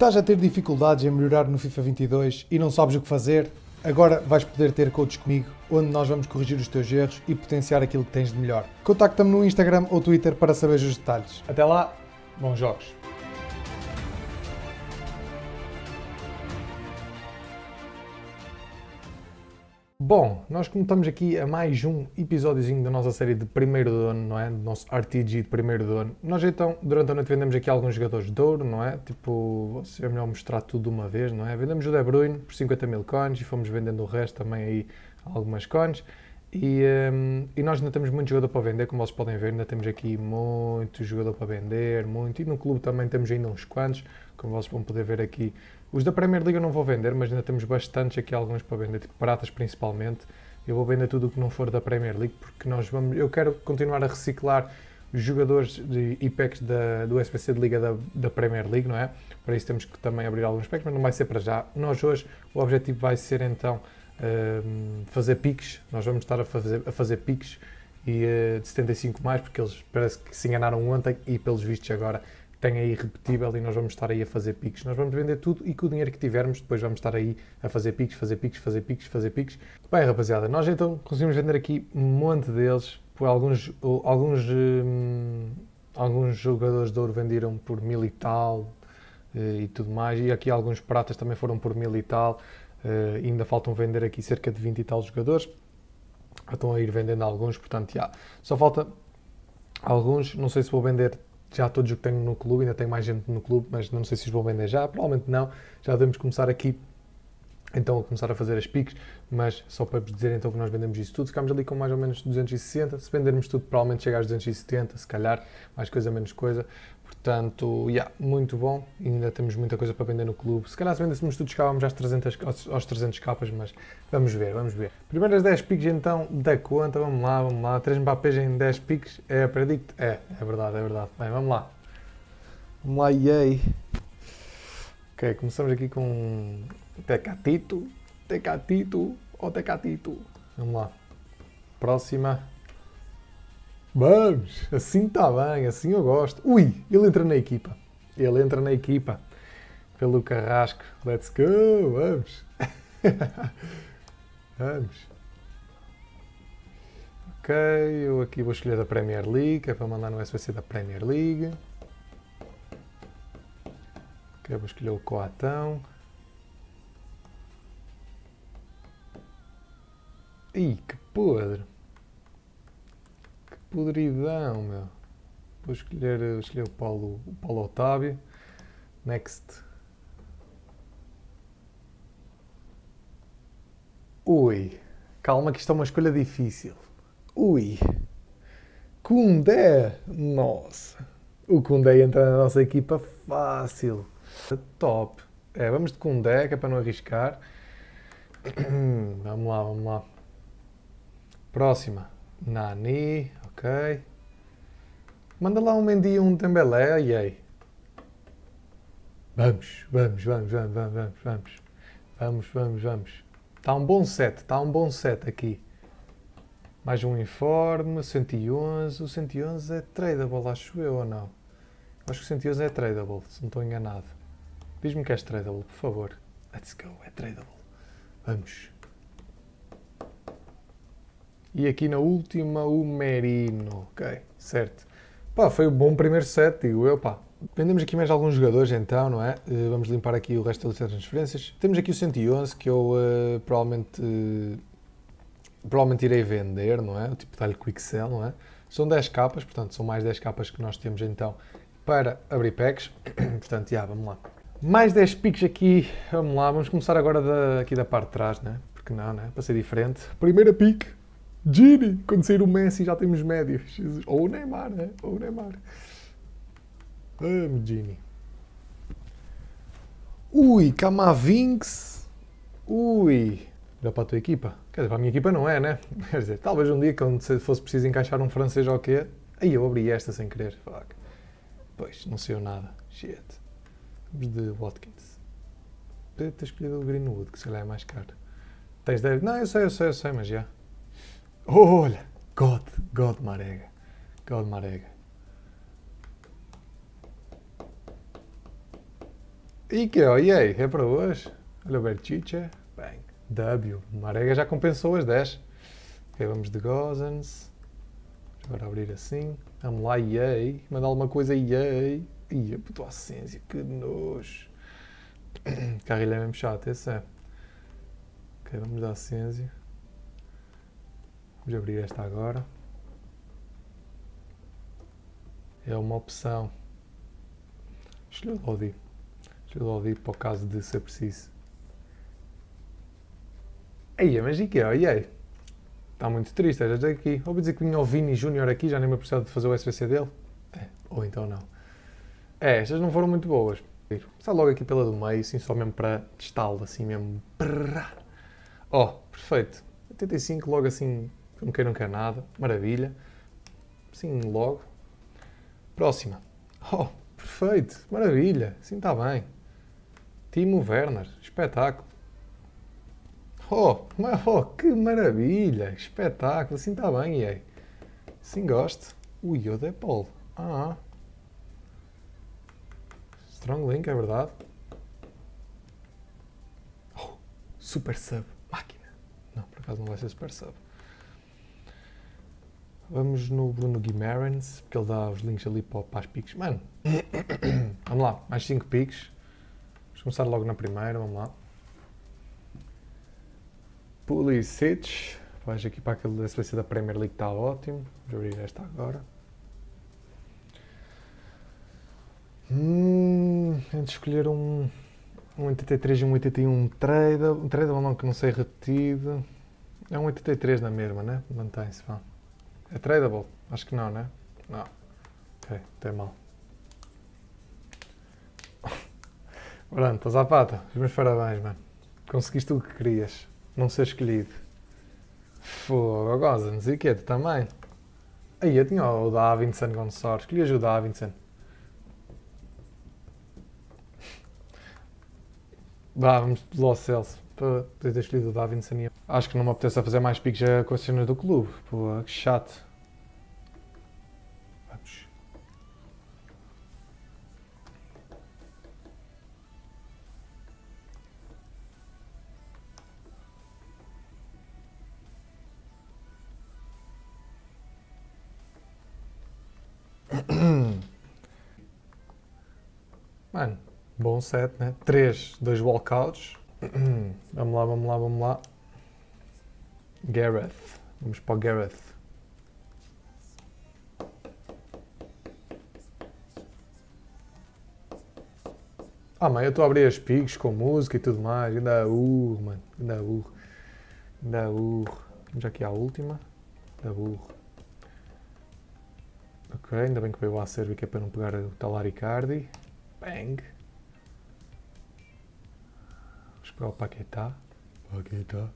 Estás a ter dificuldades em melhorar no FIFA 22 e não sabes o que fazer? Agora vais poder ter coaches comigo, onde nós vamos corrigir os teus erros e potenciar aquilo que tens de melhor. Contacta-me no Instagram ou Twitter para saber os detalhes. Até lá, bons jogos! Bom, nós começamos aqui a mais um episódiozinho da nossa série de primeiro de dono, não é? Do nosso RTG de primeiro de dono. Nós então, durante a noite, vendemos aqui alguns jogadores de ouro, não é? Tipo, é melhor mostrar tudo de uma vez, não é? Vendemos o De Bruyne por 50 mil coins e fomos vendendo o resto também aí, algumas coins. E nós ainda temos muito jogador para vender, como vocês podem ver, ainda temos aqui muito jogador para vender, muito. E no clube também temos ainda uns quantos, como vocês vão poder ver aqui. Os da Premier League eu não vou vender, mas ainda temos bastantes aqui, alguns para vender, tipo pratas principalmente. Eu vou vender tudo o que não for da Premier League, porque eu quero continuar a reciclar os jogadores de packs do SBC de Liga da Premier League, não é? Para isso temos que também abrir alguns packs, mas não vai ser para já. Nós hoje, o objetivo vai ser então... fazer piques, nós vamos estar a fazer piques de 75 mais, porque eles parece que se enganaram ontem e pelos vistos agora tem aí repetível e nós vamos estar aí a fazer piques. Nós vamos vender tudo e com o dinheiro que tivermos depois vamos estar aí a fazer piques, fazer piques. Bem rapaziada, nós então conseguimos vender aqui um monte deles, por alguns jogadores de ouro venderam por 1000 e tal e tudo mais, e aqui alguns pratas também foram por 1000 e tal. Ainda faltam vender aqui cerca de 20 e tal jogadores, estão a ir vendendo alguns, portanto já. Só falta alguns, não sei se vou vender já todos o que tenho no clube, ainda tenho mais gente no clube, mas não sei se os vou vender já, provavelmente não, já devemos começar aqui então a começar a fazer as piques, mas só para vos dizer então que nós vendemos isso tudo, ficámos ali com mais ou menos 260, se vendermos tudo provavelmente chega aos 270, se calhar, mais coisa menos coisa. Portanto, yeah, muito bom, ainda temos muita coisa para vender no clube. Se calhar se vendêssemos tudo chegávamos aos 300 capas, mas vamos ver. Primeiras 10 piques então da conta, vamos lá. 3 Mbappés em 10 piques, é a predict? É verdade. Bem, vamos lá, yay. Ok, começamos aqui com Tecatito. Vamos lá, próxima. Vamos, assim está bem, assim eu gosto. Ui, ele entra na equipa. Pelo Carrasco, let's go, vamos. Vamos. Ok, eu aqui vou escolher da Premier League, é para mandar no SBC da Premier League. Ok, vou escolher o Coatão. Ih, que podre. Podridão, meu. Vou escolher o Paulo Otávio. Next. Ui. Calma que isto é uma escolha difícil. Ui. Koundé. Nossa. O Koundé entra na nossa equipa fácil. Top. É, vamos de Koundé, que é para não arriscar. Vamos lá. Próxima. Nani. Ok. Manda lá um Mendi e um Dembélé, ai ai. Vamos. Está um bom set aqui. Mais um informe, 111. O 111 é tradable, acho eu, ou não? Acho que o 111 é tradable, se não estou enganado. Diz-me que és tradable, por favor. Let's go, é tradable. Vamos. E aqui na última o Merino, ok, certo. Pá, foi um bom primeiro set, digo eu, pá. Vendemos aqui mais alguns jogadores então, não é? Vamos limpar aqui o resto da lista de transferências. Temos aqui o 111 que eu provavelmente irei vender, não é? Tipo dar-lhe quick sell, não é? São 10 capas, portanto são mais 10 capas que nós temos então para abrir packs. Portanto, já, vamos lá. Mais 10 picks aqui, vamos lá, vamos começar agora aqui da parte de trás, não é? Porque não, não é? Para ser diferente. Primeira pick. Gini! Quando sair o Messi já temos médios. Jesus. Ou o Neymar, né? Vamos, Gini. Ui, Kamavinx. Ui. Dá para a tua equipa? Quer dizer, para a minha equipa não é, né? Quer dizer, talvez um dia quando fosse preciso encaixar um francês ou o quê? Aí eu abri esta sem querer. Fuck. Pois, não saiu nada. Shit. Vamos de Watkins. Podia ter escolhido o Greenwood, que se calhar é mais caro. Tens 10... Não, eu sei, mas já. Olha, God Marega. E aí, é para hoje. Olha o Berchiche. Bang. W. Marega já compensou as 10. Ok, vamos de Gozens. Agora abrir assim. Vamos lá, yay. Mandar alguma coisa, yay. Ia, puto Ascensio, que nojo. Carrilho é mesmo chato, esse é. Ok, vamos dar Ascensio. Vamos abrir esta agora. É uma opção. Escolhi o Lodi. Escolhi o Lodi para o caso de ser preciso. Aí, mas e que é? E aí? Está muito triste, já está aqui. Ouvi dizer que vinha o Vini Júnior aqui, já nem me precisava de fazer o SBC dele. É, ou então não. É, estas não foram muito boas. Vou começar logo aqui pela do meio, assim, só mesmo para testá-lo, assim mesmo. Ó, oh, perfeito. 85, logo assim, não quer nada. Maravilha. Sim, logo. Próxima. Oh, perfeito. Maravilha. Assim está bem. Timo Werner. Espetáculo. Oh, mas, oh, que maravilha. Espetáculo. Assim está bem, e aí? Sim, gosto. O Yoda é Paulo. Ah. Strong Link, é verdade. Oh, super sub. Máquina. Não, por acaso não vai ser super sub. Vamos no Bruno Guimarães, porque ele dá os links ali para as piques. Mano, vamos lá, mais 5 piques. Vamos começar logo na primeira, vamos lá. Pulisic, vais aqui para aquele da SBC da Premier League que está ótimo. Vamos abrir esta agora. Tenho de escolher um 83 e um 81, um trade ou não, que não sei repetido. É um 83 na mesma, né? Mantém-se, vá. É tradable? Acho que não, né? Não. Ok, tem mal. Pronto, estás à pata. Os meus parabéns, mano. Conseguiste o que querias. Não ser escolhido. Fogo, Gozens. E que é, tu também? Aí eu tinha o Davinson Gonçalves. Escolhias o Davinson. Vá, vamos pelo Celso. Para poder ter escolhido o Davinson. Acho que não me apetece a fazer mais piques com as cenas do clube. Pô, que chato. Vamos. Mano, bom set, né? 3, 2 walkouts. Vamos lá, vamos lá, vamos lá. Gareth. Vamos para o Gareth. Ah, mãe, eu estou a abrir as piques com música e tudo mais. Ainda urro, mano. Ainda urro. Ainda urro. Vamos aqui à última. Ainda urro. Ok, ainda bem que veio a serve que é para não pegar o Talaricardi. Bang. Vamos pegar o Paquetá. Paquetá.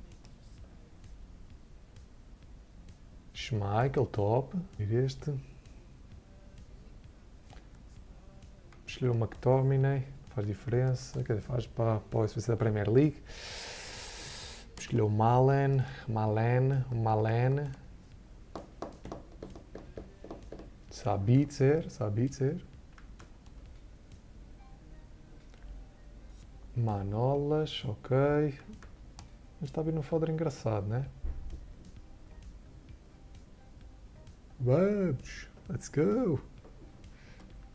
Schmeichel, top. Este. Escolher o McTominay, faz diferença. Quer dizer, faz para o SBC da Premier League. Escolher o Malen. Malen. Sabitzer. Manolas, ok. Mas está bem no foder engraçado, né? Vamos! Let's go!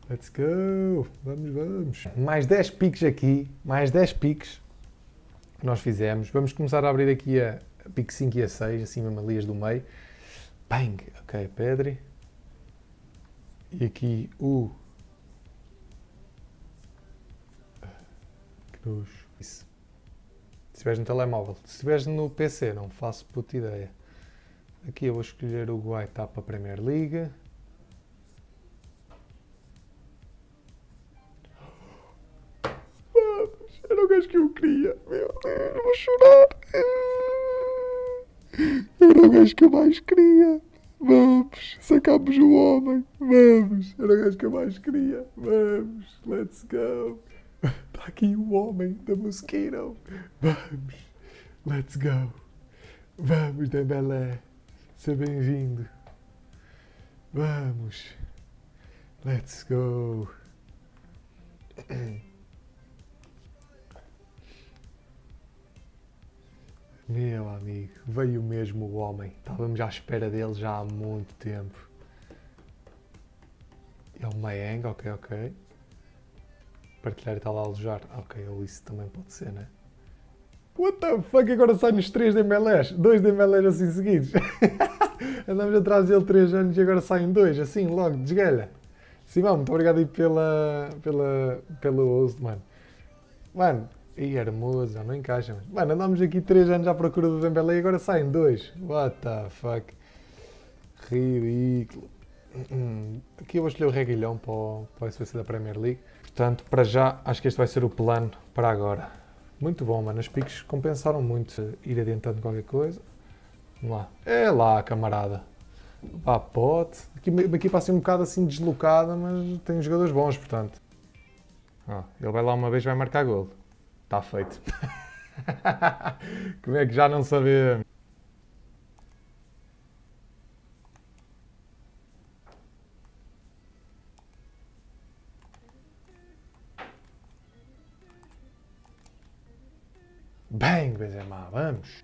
Let's go! Vamos! Mais 10 piques aqui, mais 10 piques que nós fizemos. Vamos começar a abrir aqui a pique 5 e a 6, assim mesmo ali as do meio. Bang! Ok, Pedri. E aqui o... Que nojo. Isso. Se estiveres no telemóvel. Se estiveres no PC, não faço puta ideia. Aqui eu vou escolher o Uruguai, está para a Premier League. Vamos, era o gajo que eu queria. Meu Deus, vou chorar. Era o gajo que eu mais queria. Vamos, sacámos o homem. Vamos, era o gajo que eu mais queria. Vamos, let's go. Está aqui o homem da Mosquito. Vamos, let's go. Vamos, Dembélé. Seja bem-vindo. Vamos. Let's go. Meu amigo, veio mesmo o homem. Estávamos à espera dele já há muito tempo. É o Maenga, ok, ok. Partilhar e está lá a alojar. Ok, isso também pode ser, né? What the fuck, agora sai nos 3 de MLS. 2 de MLS assim seguidos. Andamos atrás dele 3 anos e agora saem 2, assim, logo, desgalha. Simão, muito obrigado aí pelo host, mano. Mano, e Hermoso, não encaixa, mano. Mano, andámos aqui 3 anos à procura do Dembélé e agora saem 2. What the fuck. Ridículo. Aqui eu vou escolher o Reguilhão para o SBC da Premier League. Portanto, para já, acho que este vai ser o plano para agora. Muito bom, mano. Os piques compensaram muito ir adiantando qualquer coisa. Vamos lá. É lá, camarada. Pá, pote. Aqui passa um bocado assim deslocada, mas tem jogadores bons, portanto. Ah, ele vai lá uma vez, vai marcar golo. Está feito. Como é que já não sabemos? Bang, Benzema, vamos!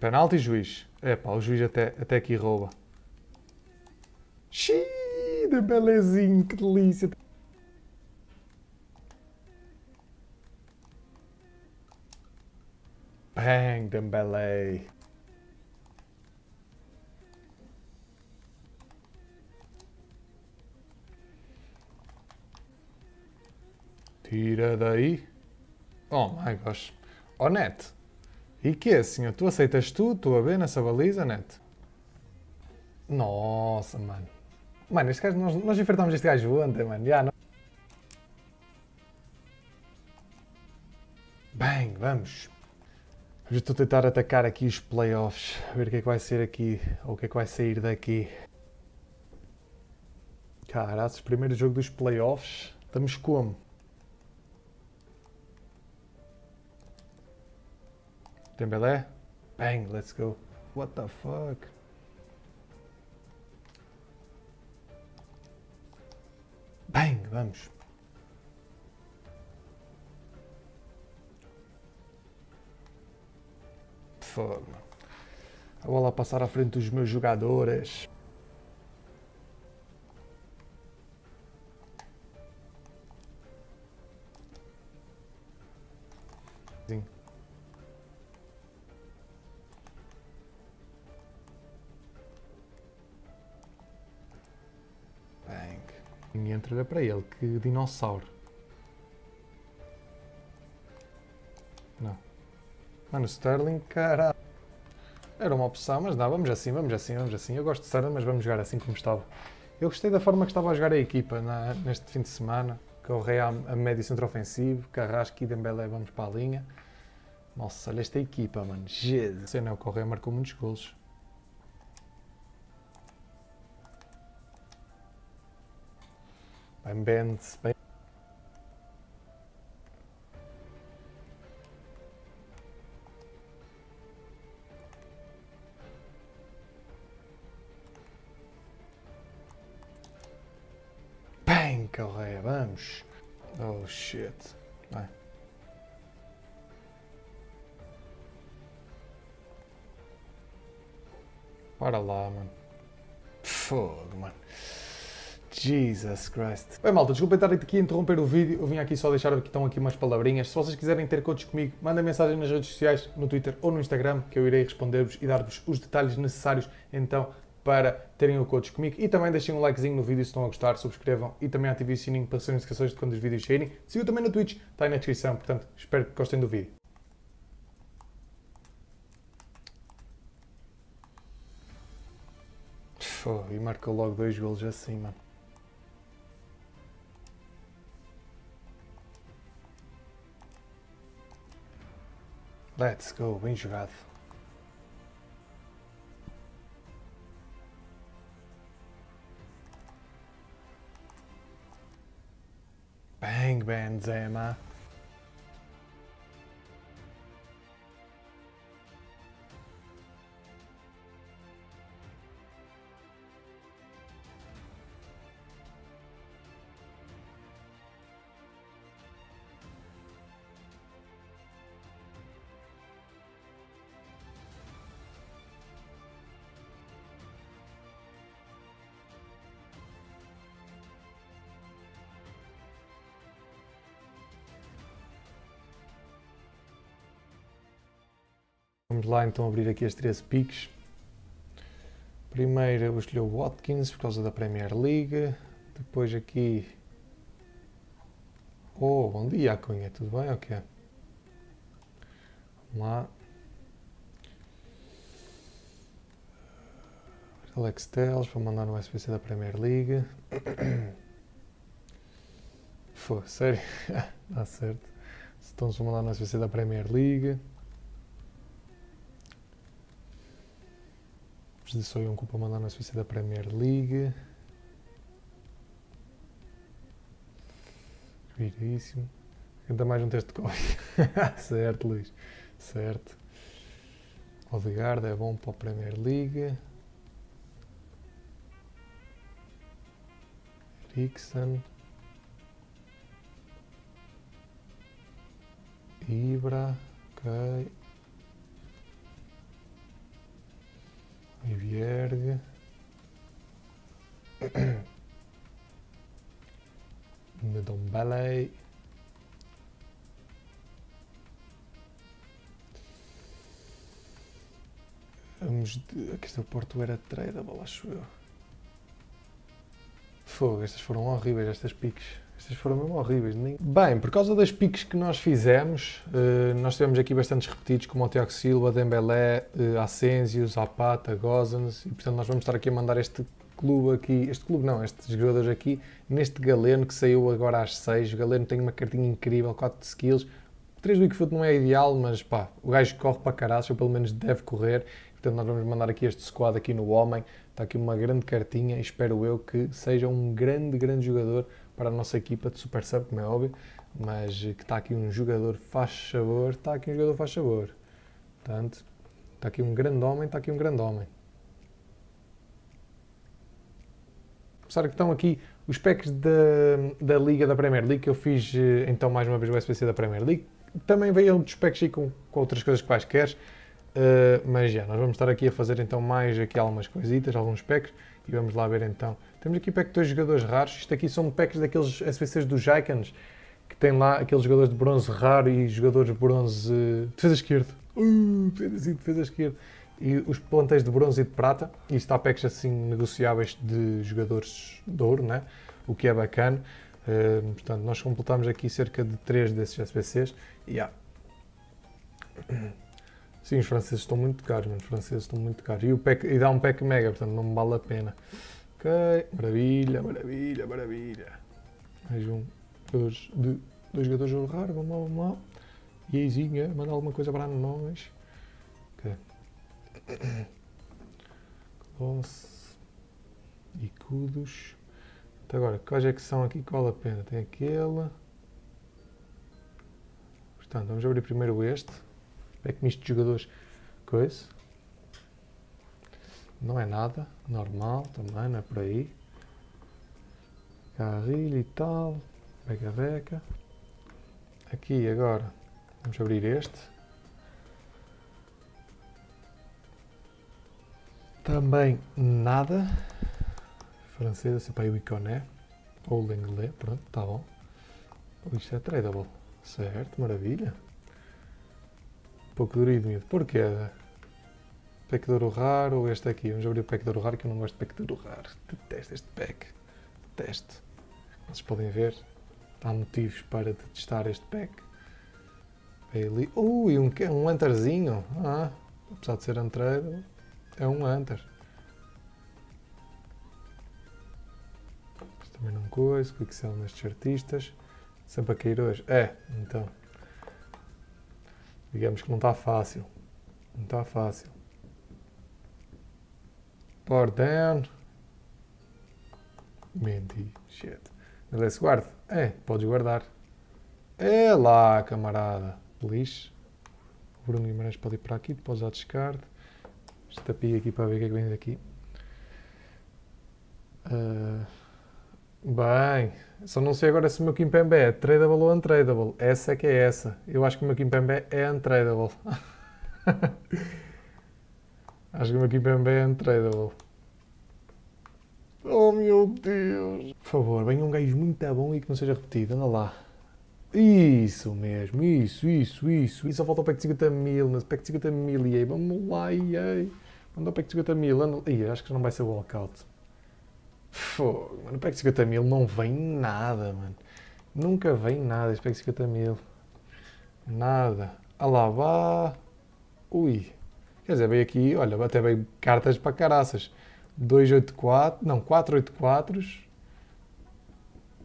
Penalti e juiz. Epá, o juiz até aqui rouba. Xiii, de belezinho, que delícia! Bang, Dembélé! Tira daí. Oh my gosh. Oh Neto. E que é, senhor? Tu aceitas tudo? Tu a ver nessa baliza, Neto? Nossa, mano. Mano, este gajo, nós enfrentámos este gajo ontem, mano. Já, não... Bem, vamos. Eu estou a tentar atacar aqui os playoffs. A ver o que é que vai ser aqui. Ou o que é que vai sair daqui. Caraças, primeiro jogo dos playoffs. Estamos como? Dembélé? Bang, let's go. What the fuck? Bang, vamos. Fogo. A bola a passar à frente dos meus jogadores. Sim. E entra para ele, que dinossauro. Não. Mano, Sterling, caralho. Era uma opção, mas não, vamos assim, vamos assim, vamos assim. Eu gosto de Sterling, mas vamos jogar assim como estava. Eu gostei da forma que estava a jogar a equipa neste fim de semana. Correia a médio centro ofensivo, Carrasco e Dembélé, vamos para a linha. Nossa, olha esta equipa, mano. Jesus. O Correia marcou muitos golos. Bem. Bem, Correia, vamos. Oh shit. Bem. Para lá, mano. Fogo, mano. Jesus Christ. Bem, malta, desculpa estar aqui a interromper o vídeo. Eu vim aqui só deixar aqui, estão aqui umas palavrinhas. Se vocês quiserem ter coaches comigo, mandem mensagem nas redes sociais, no Twitter ou no Instagram, que eu irei responder-vos e dar-vos os detalhes necessários, então, para terem o coach comigo. E também deixem um likezinho no vídeo se estão a gostar, subscrevam e também ativem o sininho para receber notificações de quando os vídeos saírem. Sigam também no Twitch, está aí na descrição, portanto, espero que gostem do vídeo. Oh, e marcou logo 2 golos assim, mano. Let's go, bem jogado. Bang, Benzema. Vamos lá então abrir aqui as 13 picks. Primeiro eu escolhi o Watkins por causa da Premier League. Depois aqui... Oh, bom dia, Cunha. Tudo bem? Ok. Vamos lá. Alex Telles, vou mandar no SBC da Premier League. Pô, sério? Dá certo. Então vou mandar no SBC da Premier League. Preciso de só um cupo para mandar no SBC da Premier League. Viríssimo. Ainda mais um teste de Covid. Certo, Luís. Certo. Odegaard é bom para a Premier League. Eriksen. Ibra, ok. Vierge. Ndombele. Vamos... Aqui do Porto era tradable, acho eu. Fogo, estas foram horríveis, estas piques. Estas foram mesmo horríveis. Bem, por causa das piques que nós fizemos, nós tivemos aqui bastantes repetidos, como o Tiago Silva, Dembélé, Asensio, Zapata, Gozens, e portanto nós vamos estar aqui a mandar este clube aqui, estes jogadores aqui, neste Galeno que saiu agora às 6. O Galeno tem uma cartinha incrível, 4 skills, 3 weak foot não é ideal, mas pá, o gajo corre para caralho, ou pelo menos deve correr. Portanto, nós vamos mandar aqui este squad aqui no homem. Está aqui uma grande cartinha e espero eu que seja um grande jogador para a nossa equipa de Super Sub, como é óbvio. Mas que está aqui um jogador faz sabor, está aqui um jogador faz sabor. Portanto, está aqui um grande homem, está aqui um grande homem. Apesar que estão aqui os packs da Liga, da Premier League, que eu fiz então mais uma vez o SBC da Premier League. Também veio outros packs aí com outras coisas que quaisquer. Mas já, nós vamos estar aqui a fazer então mais aqui algumas coisitas, alguns packs, e vamos lá ver então. Temos aqui pack de 2 jogadores raros. Isto aqui são packs daqueles SBCs dos Jaikans, que tem lá aqueles jogadores de bronze raro e jogadores de bronze... defesa esquerda. Defesa esquerda. E os plantéis de bronze e de prata. E isto há packs assim negociáveis de jogadores de ouro, né? O que é bacana. Portanto, nós completamos aqui cerca de 3 desses SBCs. Yeah. Sim, os franceses estão muito caros, mano. Os franceses estão muito caros. E dá um pack mega, portanto não me vale a pena. Ok, maravilha. Mais um, dois jogadores a jogar, vamos lá. E aí, manda alguma coisa para nós. Ok. Close. E Kudos. Então agora, quais é que são aqui que vale a pena? Tem aquela. Portanto, vamos abrir primeiro este. É que misto de jogadores, coisa, não é nada, normal também, não é por aí, carrilho e tal, beca, aqui agora, vamos abrir este, também nada, francesa, se para o Iconé, ou o Lenglet, pronto, está bom, isto é tradable, certo, maravilha. Pouco durido, porquê? Pack de ouro raro ou este aqui? Vamos abrir o pack de ouro raro, que eu não gosto de pack de ouro raro. Detesto este pack. Detesto. Vocês podem ver, há motivos para detestar este pack. Bailey. Ui, um hunterzinho. Ah, apesar de ser untrade, é um hunter. Isto também não coisa, quicksell nestes artistas. Sempre a cair hoje. É, então. Digamos que não está fácil. Não está fácil. Power down. Mendi. Shit. Beleza, guarda. É, podes guardar. É lá, camarada. Lixo. O Bruno Guimarães pode ir para aqui, depois já descarte. Estapia aqui para ver o que é que vem daqui. Bem, só não sei agora se o meu Kimpembe é tradable ou untradable. Essa é que é essa. Eu acho que o meu Kimpembe é untradable. Acho que o meu Kimpembe é untradable. Oh meu Deus! Por favor, venha um gajo muito bom e que não seja repetido. Anda lá. Isso mesmo, isso. E só falta o pack de 50 mil, mas pack de 50 mil, e aí, vamos lá, e aí. Mandou o pack de 50 mil, e acho que não vai ser o walkout. Fogo, mano, o pack de 50 mil não vem nada, mano. Nunca vem nada esse pack de 50 mil. Nada. Alá, vá. Ui. Quer dizer, veio aqui, olha, até veio cartas para caraças. 284, não, 484s.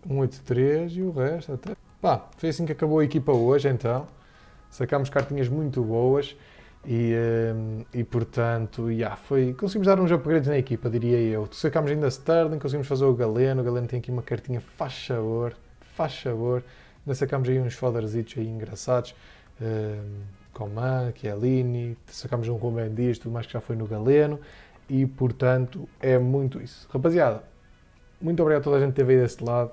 183 e o resto até... Pá, foi assim que acabou a equipa hoje, então. Sacámos cartinhas muito boas e portanto, foi... Conseguimos dar uns upgrades na equipa, diria eu. Sacámos ainda Sterling, conseguimos fazer o Galeno tem aqui uma cartinha, faz favor. Ainda sacámos aí uns foderzitos aí engraçados. Coman, Chiellini, sacámos um Rubem Dias, tudo mais que já foi no Galeno. E portanto, é muito isso. Rapaziada, muito obrigado a toda a gente que esteve aí desse lado.